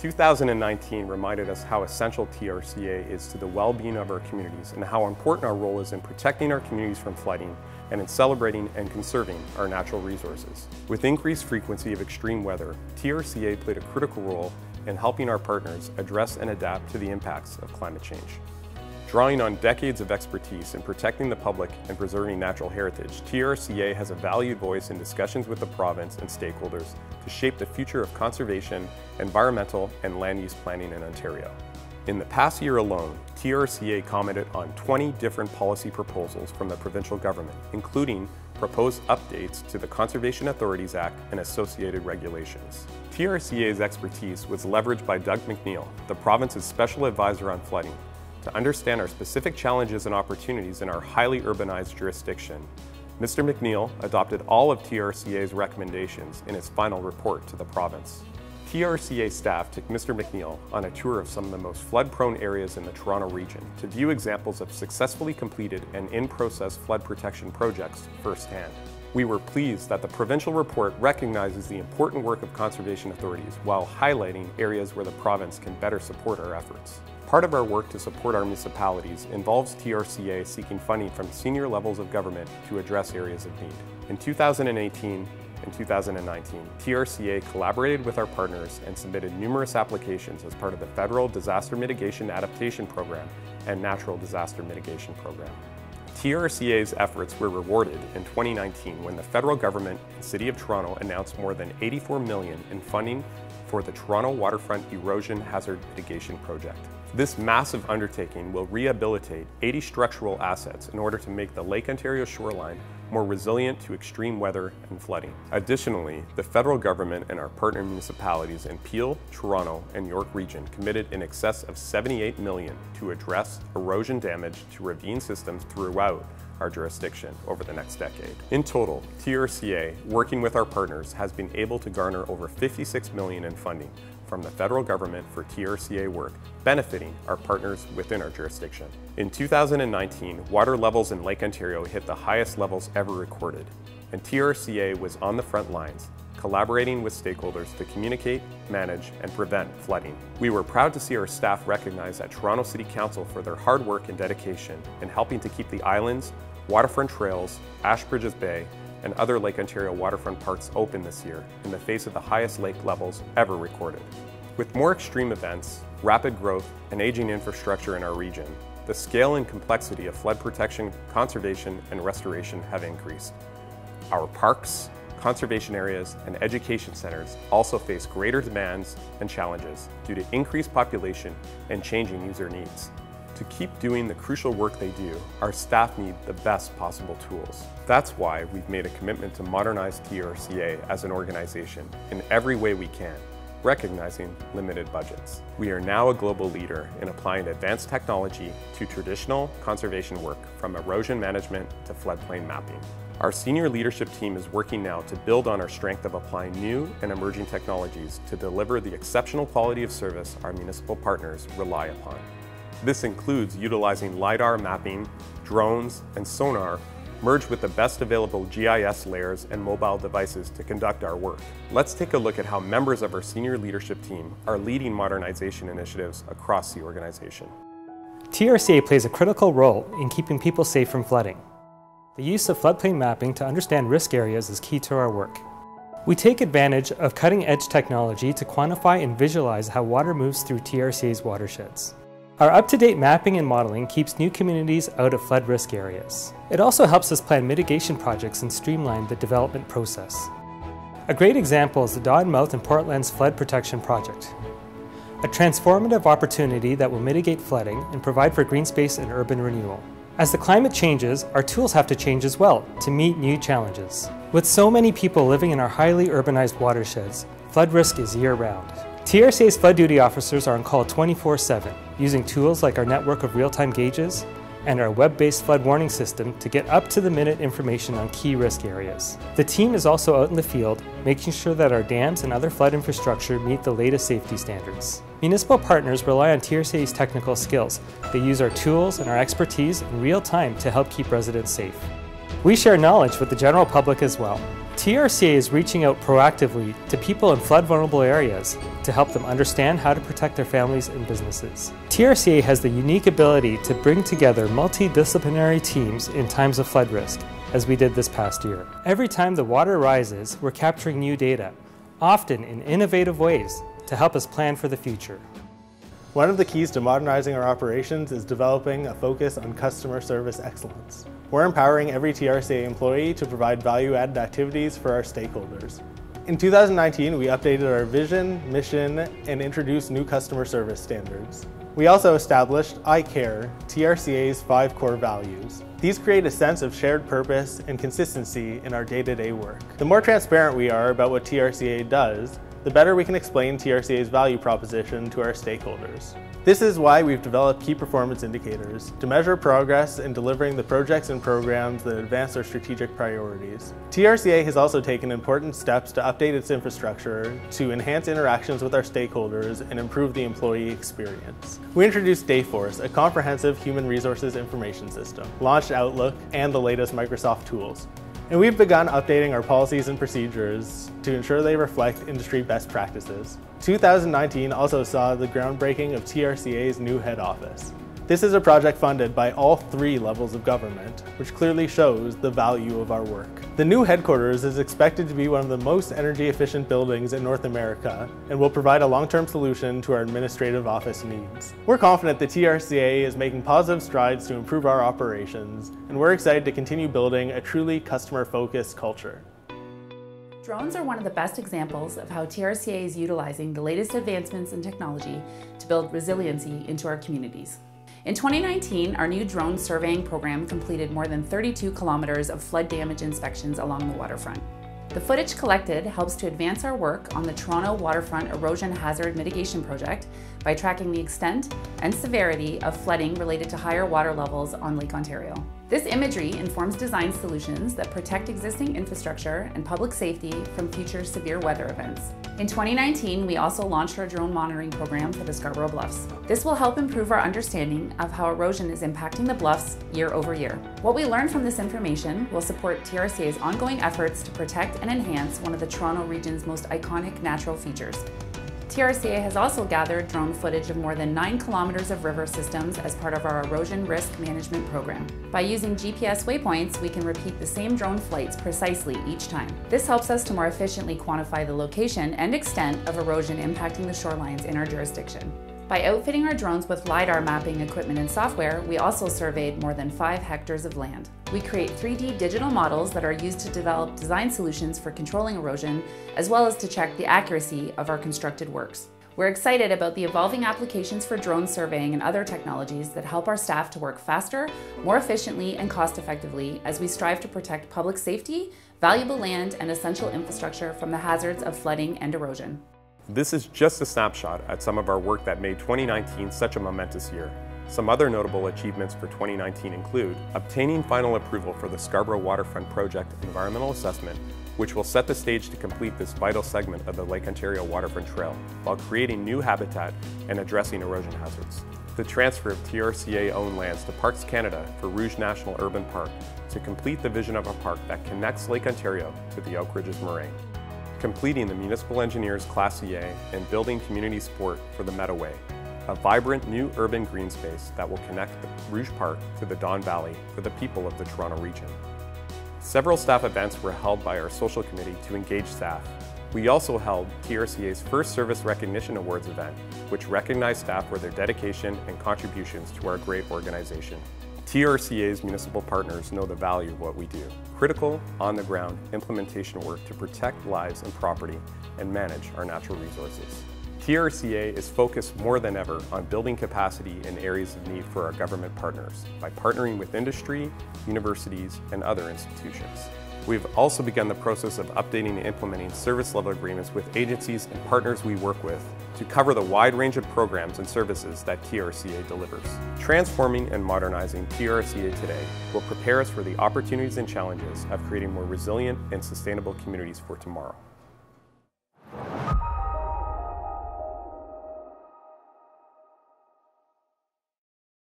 2019 reminded us how essential TRCA is to the well-being of our communities and how important our role is in protecting our communities from flooding and in celebrating and conserving our natural resources. With increased frequency of extreme weather, TRCA played a critical role in helping our partners address and adapt to the impacts of climate change. Drawing on decades of expertise in protecting the public and preserving natural heritage, TRCA has a valued voice in discussions with the province and stakeholders to shape the future of conservation, environmental, and land use planning in Ontario. In the past year alone, TRCA commented on 20 different policy proposals from the provincial government, including proposed updates to the Conservation Authorities Act and associated regulations. TRCA's expertise was leveraged by Doug McNeil, the province's special advisor on flooding, to understand our specific challenges and opportunities in our highly urbanized jurisdiction. Mr. McNeil adopted all of TRCA's recommendations in his final report to the province. TRCA staff took Mr. McNeil on a tour of some of the most flood-prone areas in the Toronto region to view examples of successfully completed and in-process flood protection projects firsthand. We were pleased that the provincial report recognizes the important work of conservation authorities while highlighting areas where the province can better support our efforts. Part of our work to support our municipalities involves TRCA seeking funding from senior levels of government to address areas of need. In 2018 and 2019, TRCA collaborated with our partners and submitted numerous applications as part of the Federal Disaster Mitigation Adaptation Program and Natural Disaster Mitigation Program. TRCA's efforts were rewarded in 2019 when the federal government and City of Toronto announced more than $84 million in funding for the Toronto Waterfront Erosion Hazard Mitigation Project. This massive undertaking will rehabilitate 80 structural assets in order to make the Lake Ontario shoreline more resilient to extreme weather and flooding. Additionally, the federal government and our partner municipalities in Peel, Toronto, and York Region committed in excess of $78 million to address erosion damage to ravine systems throughout our jurisdiction over the next decade. In total, TRCA, working with our partners, has been able to garner over $56 million in funding from the federal government for TRCA work, benefiting our partners within our jurisdiction. In 2019, water levels in Lake Ontario hit the highest levels ever recorded, and TRCA was on the front lines, collaborating with stakeholders to communicate, manage, and prevent flooding. We were proud to see our staff recognized at Toronto City Council for their hard work and dedication in helping to keep the islands, waterfront trails, Ashbridges Bay, and other Lake Ontario waterfront parks open this year in the face of the highest lake levels ever recorded. With more extreme events, rapid growth, and aging infrastructure in our region, the scale and complexity of flood protection, conservation, and restoration have increased. Our parks, conservation areas, and education centers also face greater demands and challenges due to increased population and changing user needs. To keep doing the crucial work they do, our staff need the best possible tools. That's why we've made a commitment to modernize TRCA as an organization in every way we can, recognizing limited budgets. We are now a global leader in applying advanced technology to traditional conservation work, from erosion management to floodplain mapping. Our senior leadership team is working now to build on our strength of applying new and emerging technologies to deliver the exceptional quality of service our municipal partners rely upon. This includes utilizing LiDAR mapping, drones, and sonar, merged with the best available GIS layers and mobile devices to conduct our work. Let's take a look at how members of our senior leadership team are leading modernization initiatives across the organization. TRCA plays a critical role in keeping people safe from flooding. The use of floodplain mapping to understand risk areas is key to our work. We take advantage of cutting-edge technology to quantify and visualize how water moves through TRCA's watersheds. Our up-to-date mapping and modeling keeps new communities out of flood risk areas. It also helps us plan mitigation projects and streamline the development process. A great example is the Don Mouth and Portland's Flood Protection Project, a transformative opportunity that will mitigate flooding and provide for green space and urban renewal. As the climate changes, our tools have to change as well to meet new challenges. With so many people living in our highly urbanized watersheds, flood risk is year-round. TRCA's flood duty officers are on call 24/7, using tools like our network of real-time gauges and our web-based flood warning system to get up-to-the-minute information on key risk areas. The team is also out in the field, making sure that our dams and other flood infrastructure meet the latest safety standards. Municipal partners rely on TRCA's technical skills. They use our tools and our expertise in real time to help keep residents safe. We share knowledge with the general public as well. TRCA is reaching out proactively to people in flood vulnerable areas to help them understand how to protect their families and businesses. TRCA has the unique ability to bring together multidisciplinary teams in times of flood risk, as we did this past year. Every time the water rises, we're capturing new data, often in innovative ways, to help us plan for the future. One of the keys to modernizing our operations is developing a focus on customer service excellence. We're empowering every TRCA employee to provide value-added activities for our stakeholders. In 2019, we updated our vision, mission, and introduced new customer service standards. We also established I Care, TRCA's 5 core values. These create a sense of shared purpose and consistency in our day-to-day work. The more transparent we are about what TRCA does, the better we can explain TRCA's value proposition to our stakeholders. This is why we've developed key performance indicators to measure progress in delivering the projects and programs that advance our strategic priorities. TRCA has also taken important steps to update its infrastructure to enhance interactions with our stakeholders and improve the employee experience. We introduced Dayforce, a comprehensive human resources information system, launched Outlook and the latest Microsoft tools. And we've begun updating our policies and procedures to ensure they reflect industry best practices. 2019 also saw the groundbreaking of TRCA's new head office. This is a project funded by all 3 levels of government, which clearly shows the value of our work. The new headquarters is expected to be one of the most energy-efficient buildings in North America and will provide a long-term solution to our administrative office needs. We're confident that TRCA is making positive strides to improve our operations, and we're excited to continue building a truly customer-focused culture. Drones are one of the best examples of how TRCA is utilizing the latest advancements in technology to build resiliency into our communities. In 2019, our new drone surveying program completed more than 32 kilometers of flood damage inspections along the waterfront. The footage collected helps to advance our work on the Toronto Waterfront Erosion Hazard Mitigation Project by tracking the extent and severity of flooding related to higher water levels on Lake Ontario. This imagery informs design solutions that protect existing infrastructure and public safety from future severe weather events. In 2019, we also launched our drone monitoring program for the Scarborough Bluffs. This will help improve our understanding of how erosion is impacting the bluffs year over year. What we learn from this information will support TRCA's ongoing efforts to protect and enhance one of the Toronto region's most iconic natural features. TRCA has also gathered drone footage of more than 9 kilometers of river systems as part of our erosion risk management program. By using GPS waypoints, we can repeat the same drone flights precisely each time. This helps us to more efficiently quantify the location and extent of erosion impacting the shorelines in our jurisdiction. By outfitting our drones with LiDAR mapping equipment and software, we also surveyed more than 5 hectares of land. We create 3D digital models that are used to develop design solutions for controlling erosion, as well as to check the accuracy of our constructed works. We're excited about the evolving applications for drone surveying and other technologies that help our staff to work faster, more efficiently, and cost-effectively as we strive to protect public safety, valuable land, and essential infrastructure from the hazards of flooding and erosion. This is just a snapshot at some of our work that made 2019 such a momentous year. Some other notable achievements for 2019 include obtaining final approval for the Scarborough Waterfront Project Environmental Assessment, which will set the stage to complete this vital segment of the Lake Ontario Waterfront Trail while creating new habitat and addressing erosion hazards. The transfer of TRCA-owned lands to Parks Canada for Rouge National Urban Park to complete the vision of a park that connects Lake Ontario to the Oak Ridges Moraine. Completing the Municipal Engineers Class EA and building community support for the Meadoway, a vibrant new urban green space that will connect the Rouge Park to the Don Valley for the people of the Toronto region. Several staff events were held by our social committee to engage staff. We also held TRCA's first Service Recognition Awards event, which recognized staff for their dedication and contributions to our great organization. TRCA's municipal partners know the value of what we do. Critical, on-the-ground implementation work to protect lives and property and manage our natural resources. TRCA is focused more than ever on building capacity in areas of need for our government partners by partnering with industry, universities, and other institutions. We've also begun the process of updating and implementing service level agreements with agencies and partners we work with to cover the wide range of programs and services that TRCA delivers. Transforming and modernizing TRCA today will prepare us for the opportunities and challenges of creating more resilient and sustainable communities for tomorrow.